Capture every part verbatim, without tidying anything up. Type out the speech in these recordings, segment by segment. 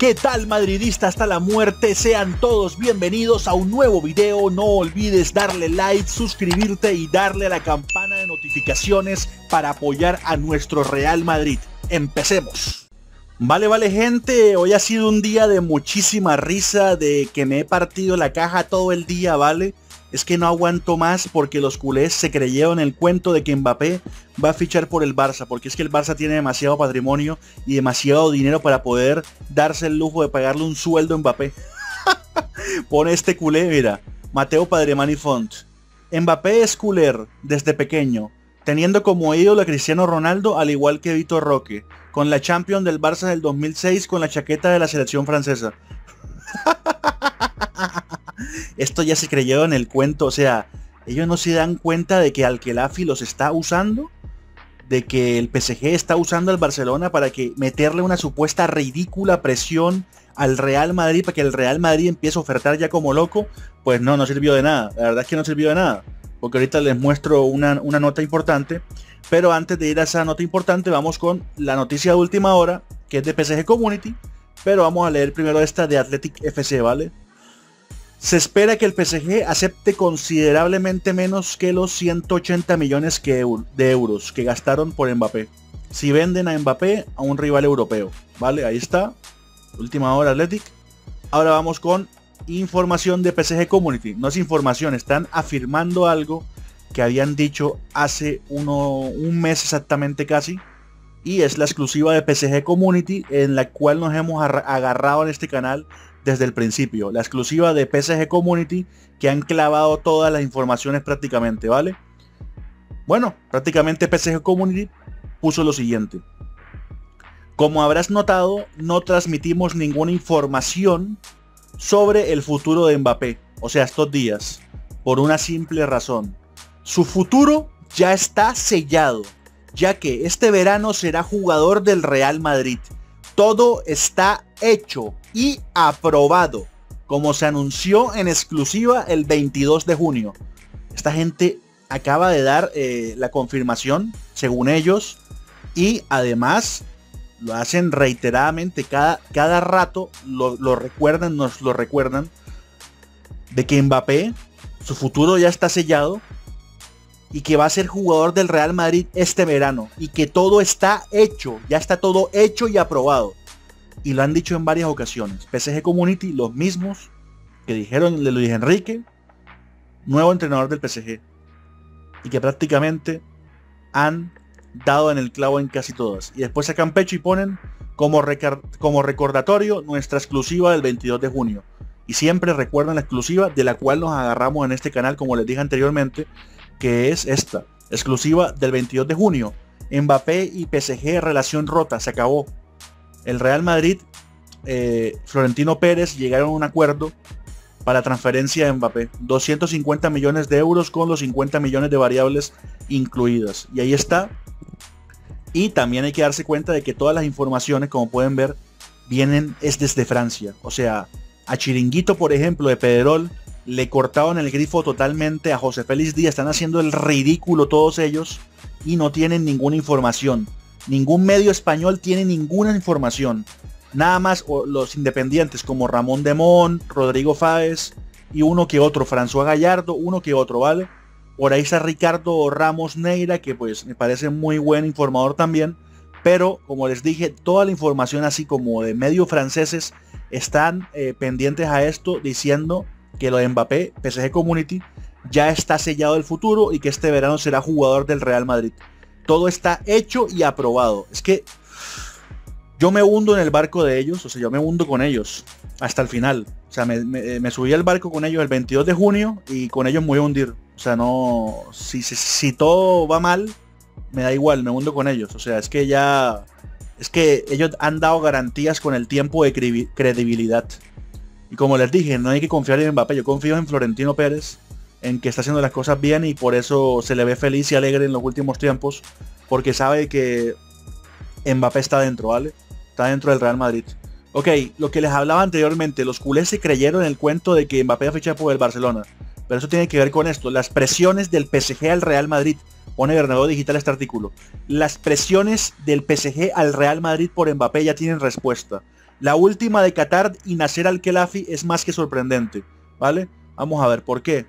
¿Qué tal, madridista hasta la muerte? Sean todos bienvenidos a un nuevo video. No olvides darle like, suscribirte y darle a la campana de notificaciones para apoyar a nuestro Real Madrid. Empecemos. Vale, vale gente, hoy ha sido un día de muchísima risa, de que me he partido la caja todo el día, ¿vale? Es que no aguanto más porque los culés se creyeron el cuento de que Mbappé va a fichar por el Barça, porque es que el Barça tiene demasiado patrimonio y demasiado dinero para poder darse el lujo de pagarle un sueldo a Mbappé. Pone este culé, mira, Mateo Padre Mani Font. Mbappé es culer desde pequeño, teniendo como ídolo a Cristiano Ronaldo al igual que Vito Roque, con la Champions del Barça del dos mil seis con la chaqueta de la selección francesa. Esto ya se creyeron el cuento, o sea, ellos no se dan cuenta de que Al-Khelaifi los está usando, de que el P S G está usando al Barcelona para que meterle una supuesta ridícula presión al Real Madrid, para que el Real Madrid empiece a ofertar ya como loco. Pues no, no sirvió de nada, la verdad es que no sirvió de nada, porque ahorita les muestro una, una nota importante, pero antes de ir a esa nota importante vamos con la noticia de última hora, que es de P S G Community, pero vamos a leer primero esta de Athletic F C, ¿vale? Se espera que el P S G acepte considerablemente menos que los ciento ochenta millones de euros que gastaron por Mbappé, si venden a Mbappé a un rival europeo, ¿vale? Ahí está, última hora Athletic. Ahora vamos con información de P S G Community, no es información, están afirmando algo que habían dicho hace uno, un mes exactamente casi, y es la exclusiva de P S G Community en la cual nos hemos agarrado en este canal desde el principio, la exclusiva de P S G Community, que han clavado todas las informaciones prácticamente, ¿vale? Bueno, prácticamente P S G Community puso lo siguiente. Como habrás notado, no transmitimos ninguna información sobre el futuro de Mbappé, o sea, estos días, por una simple razón. Su futuro ya está sellado, ya que este verano será jugador del Real Madrid. Todo está hecho y aprobado, como se anunció en exclusiva el veintidós de junio. Esta gente acaba de dar eh, la confirmación, según ellos, y además lo hacen reiteradamente, cada, cada rato lo, lo recuerdan, nos lo recuerdan, de que Mbappé, su futuro ya está sellado, y que va a ser jugador del Real Madrid este verano, y que todo está hecho, ya está todo hecho y aprobado. Y lo han dicho en varias ocasiones. P S G Community, los mismos que dijeron de Luis Enrique, nuevo entrenador del P S G, y que prácticamente han dado en el clavo en casi todas. Y después sacan pecho y ponen como, como recordatorio nuestra exclusiva del veintidós de junio. Y siempre recuerdan la exclusiva de la cual nos agarramos en este canal, como les dije anteriormente, que es esta, exclusiva del veintidós de junio. Mbappé y P S G, relación rota, se acabó. El Real Madrid, eh, Florentino Pérez llegaron a un acuerdo para transferencia de Mbappé, doscientos cincuenta millones de euros con los cincuenta millones de variables incluidas. Y ahí está. Y también hay que darse cuenta de que todas las informaciones, como pueden ver, vienen es desde Francia. O sea, a Chiringuito, por ejemplo, de Pedrol, le cortaron el grifo totalmente. A José Félix Díaz, están haciendo el ridículo todos ellos y no tienen ninguna información. Ningún medio español tiene ninguna información. Nada más los independientes como Ramón Demont, Rodrigo Fáez y uno que otro, François Gallardo, uno que otro, ¿vale? Por ahí está Ricardo Ramos Neira, que pues me parece muy buen informador también. Pero como les dije, toda la información así como de medios franceses están eh, pendientes a esto, diciendo que lo de Mbappé, P S G Community, ya está sellado el futuro y que este verano será jugador del Real Madrid. Todo está hecho y aprobado. Es que yo me hundo en el barco de ellos, o sea, yo me hundo con ellos hasta el final. O sea, me, me, me subí al barco con ellos el veintidós de junio y con ellos me voy a hundir. O sea, no, si, si, si todo va mal, me da igual, me hundo con ellos. O sea, es que ya, es que ellos han dado garantías con el tiempo de credibilidad. Y como les dije, no hay que confiar en Mbappé, yo confío en Florentino Pérez, en que está haciendo las cosas bien y por eso se le ve feliz y alegre en los últimos tiempos, porque sabe que Mbappé está dentro, ¿vale? Está dentro del Real Madrid. Ok, lo que les hablaba anteriormente, los culés se creyeron el cuento de que Mbappé ha fichado por el Barcelona, pero eso tiene que ver con esto, las presiones del P S G al Real Madrid, pone Bernardo Digital este artículo, las presiones del P S G al Real Madrid por Mbappé ya tienen respuesta. La última de Qatar y Nasser Al-Khelaifi es más que sorprendente, ¿vale? Vamos a ver por qué.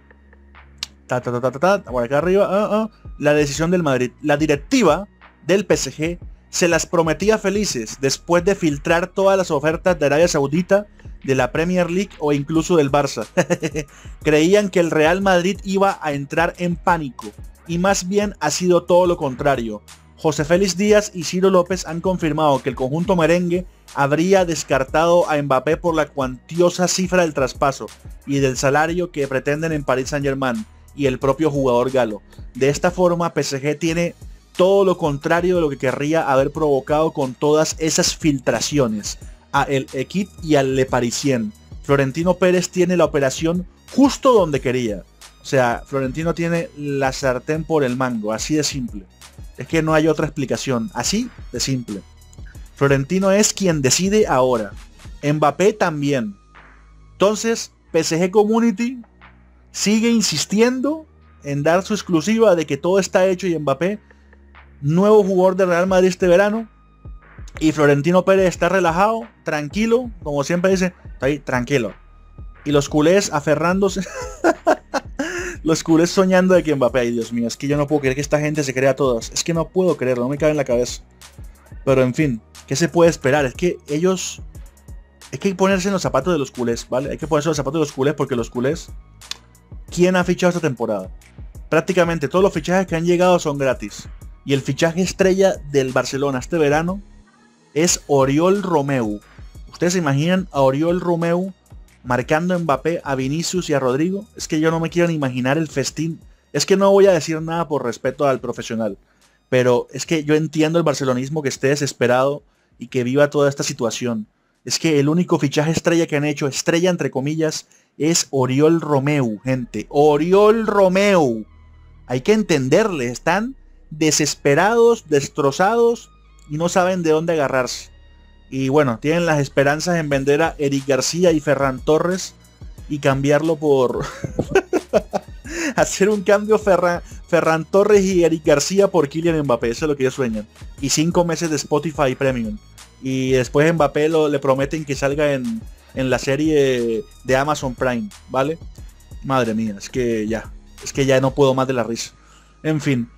Ta, ta, ta, ta, ta, ta, por acá arriba. Ah, ah. La decisión del Madrid. La directiva del P S G se las prometía felices después de filtrar todas las ofertas de Arabia Saudita, de la Premier League o incluso del Barça. Creían que el Real Madrid iba a entrar en pánico y más bien ha sido todo lo contrario. José Félix Díaz y Ciro López han confirmado que el conjunto merengue habría descartado a Mbappé por la cuantiosa cifra del traspaso y del salario que pretenden en Paris Saint-Germain y el propio jugador galo. De esta forma, P S G tiene todo lo contrario de lo que querría haber provocado con todas esas filtraciones a el equipo y al Le Parisien. Florentino Pérez tiene la operación justo donde quería. O sea, Florentino tiene la sartén por el mango, así de simple. Es que no hay otra explicación, así de simple. Florentino es quien decide ahora. Mbappé también. Entonces, P S G Community sigue insistiendo en dar su exclusiva de que todo está hecho y Mbappé, nuevo jugador de Real Madrid este verano. Y Florentino Pérez está relajado, tranquilo, como siempre dice, está ahí, tranquilo. Y los culés aferrándose, los culés soñando de que Mbappé, ay Dios mío, es que yo no puedo creer que esta gente se crea todas. Es que no puedo creerlo, no me cabe en la cabeza. Pero en fin, ¿qué se puede esperar? Es que ellos, es que hay que ponerse en los zapatos de los culés, ¿vale? Hay que ponerse en los zapatos de los culés porque los culés, ¿quién ha fichado esta temporada? Prácticamente todos los fichajes que han llegado son gratis. Y el fichaje estrella del Barcelona este verano es Oriol Romeu. ¿Ustedes se imaginan a Oriol Romeu marcando a Mbappé, a Vinicius y a Rodrigo? Es que yo no me quiero ni imaginar el festín. Es que no voy a decir nada por respeto al profesional, pero es que yo entiendo el barcelonismo que esté desesperado y que viva toda esta situación. Es que el único fichaje estrella que han hecho, estrella entre comillas, es Oriol Romeu, gente. Oriol Romeu. Hay que entenderle, están desesperados, destrozados y no saben de dónde agarrarse. Y bueno, tienen las esperanzas en vender a Eric García y Ferran Torres y cambiarlo por... hacer un cambio Ferran, Ferran Torres y Eric García por Kylian Mbappé. Eso es lo que ellos sueñan. Y cinco meses de Spotify Premium. Y después Mbappé lo, le prometen que salga en, en la serie de Amazon Prime, ¿vale? Madre mía, es que ya. Es que ya no puedo más de la risa. En fin.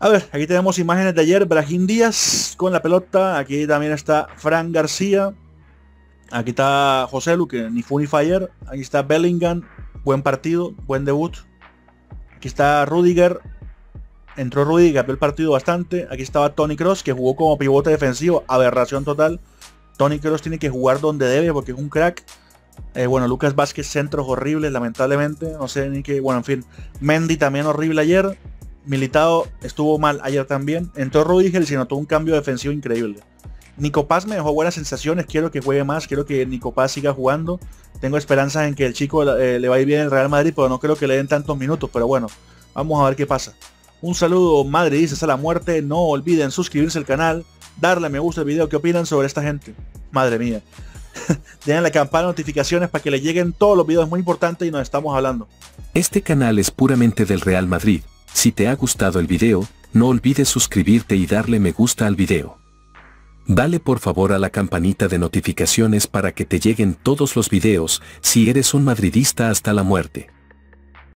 A ver, aquí tenemos imágenes de ayer, Brahim Díaz con la pelota, aquí también está Fran García, aquí está José Luque, ni fu ni fa ayer, aquí está Bellingham, buen partido, buen debut, aquí está Rudiger, entró Rudiger, cambió el partido bastante, aquí estaba Toni Kroos que jugó como pivote defensivo, aberración total, Toni Kroos tiene que jugar donde debe porque es un crack. Eh, bueno, Lucas Vázquez, centros horribles lamentablemente, no sé ni qué, bueno en fin, Mendy también horrible ayer. Militao estuvo mal ayer también. Entró Rudiger y se notó un cambio defensivo increíble. Nico Paz me dejó buenas sensaciones. Quiero que juegue más. Quiero que Nico Paz siga jugando. Tengo esperanzas en que el chico eh, le va a ir bien el Real Madrid, pero no creo que le den tantos minutos. Pero bueno, vamos a ver qué pasa. Un saludo Madrid, dices a la muerte. No olviden suscribirse al canal, darle a me gusta al video. ¿Qué opinan sobre esta gente? Madre mía. Dejen la campana de notificaciones para que le lleguen todos los videos. Es muy importante y nos estamos hablando. Este canal es puramente del Real Madrid. Si te ha gustado el video, no olvides suscribirte y darle me gusta al video. Dale por favor a la campanita de notificaciones para que te lleguen todos los videos, si eres un madridista hasta la muerte.